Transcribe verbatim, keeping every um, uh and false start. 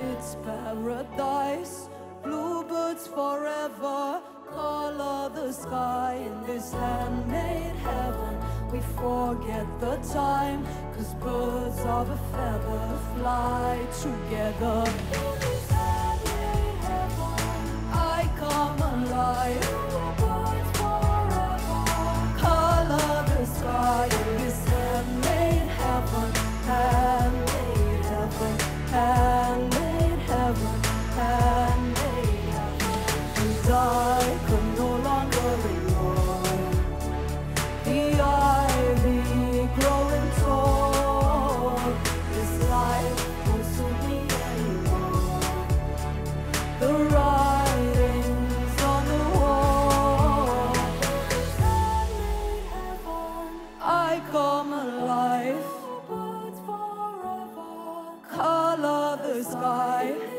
It's paradise, bluebirds forever, color the sky in this handmade heaven. We forget the time, cause birds of a feather fly together. In this handmade heaven, I come alive, bluebirds forever, color the sky in this handmade heaven, handmade heaven. Handmade heaven, handmade heaven. And I can no longer ignore the ivy growing tall. This life won't suit me anymore. The writings on the wall. Handmade heaven, I come alive. Color the sky.